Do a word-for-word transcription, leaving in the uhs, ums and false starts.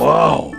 Wow.